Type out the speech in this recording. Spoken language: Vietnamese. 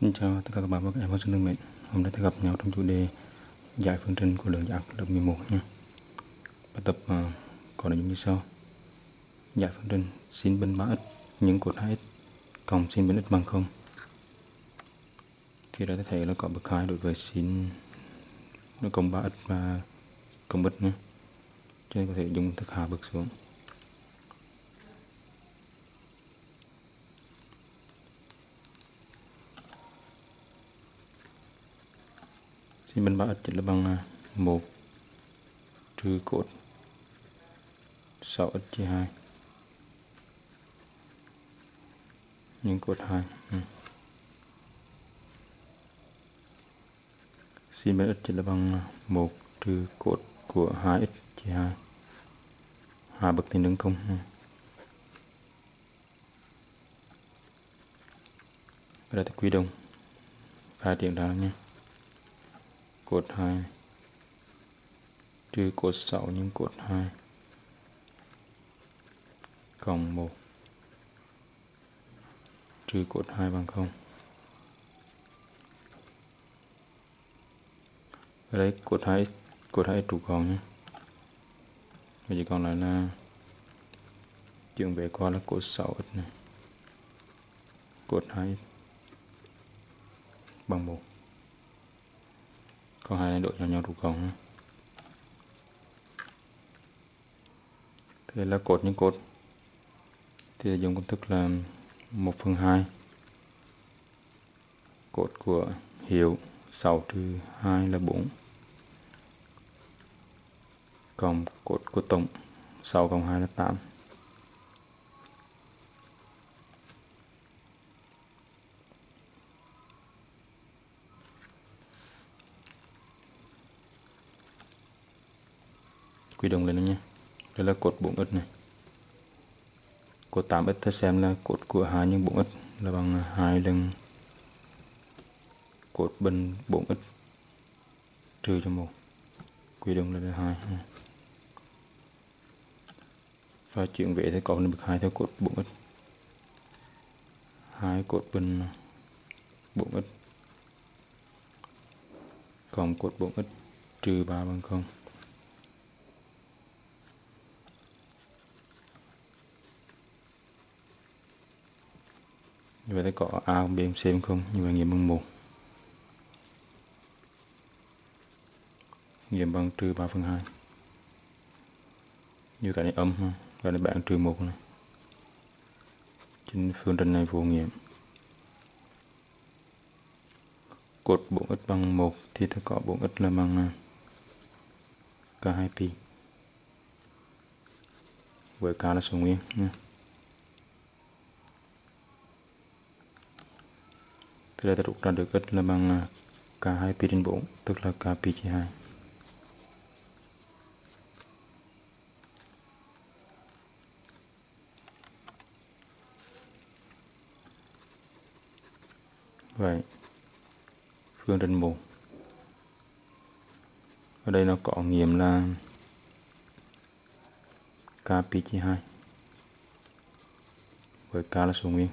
Xin chào tất cả các bạn và các em học sinh thân mến. Hôm nay ta gặp nhau trong chủ đề giải phương trình của lượng giải lớp 11 nha. Bài tập có nội dung như sau. Giải phương trình sin bên 3x nhân cột 2x cộng sin bên x bằng 0. Thì đã thấy là có bậc 2 đối với sin nó cộng 3x và cộng x nha. Cho nên có thể dùng thực hạ bậc xuống. Sin bên 3x chính là bằng 1 trừ cột 6x chia 2 nhân cột 2. Sin bên x chính là bằng 1 trừ cột của 2x chia 2. Hạ bậc thì nâng không. Và đây ta quy đồng khai triển ra nha. Cột 2 trừ cột 6 nhân cột 2 cộng 1 trừ cột 2 bằng 0. Ở đây cột 2 trụ còn nhé. Bây giờ còn lại là chuyển về qua là cột 6x này. Cột 2 bằng 1. Có hai này đổi cho nhau trụ cộng. Thế là cột nhân cột thì dùng công thức là 1/2 cột của hiệu 6 trừ 2 là 4 cộng cột của tổng 6 cộng 2 là 8. Quy đồng lên nha. Đây là cột 4x này. Cột 8x ta xem là cột của 2 nhân 4x là bằng 2 lần cột bên 4x trừ cho 1. Quy đồng lên là 2. Và chuyển về thì có được 2 theo cột 4x. 2 cột bên 4x cộng cột 4x trừ 3 bằng 0. Như vậy ta có A bằng B bằng C bằng 0, như vậy nghiệm bằng 1. Nghiệm bằng trừ 3/2. Như cái này âm ha, cái này bạn trừ 1 này. Trên phương trình này vô nghiệm. Cột 4x bằng 1 thì ta có 4x là bằng K2pi. Với K là số nguyên nha. Từ đây ta rút ra được x là bằng K2pi trên 4, tức là K pi chia 2. Vậy phương trình 1 ở đây nó có nghiệm là K pi chia 2 với K là số nguyên.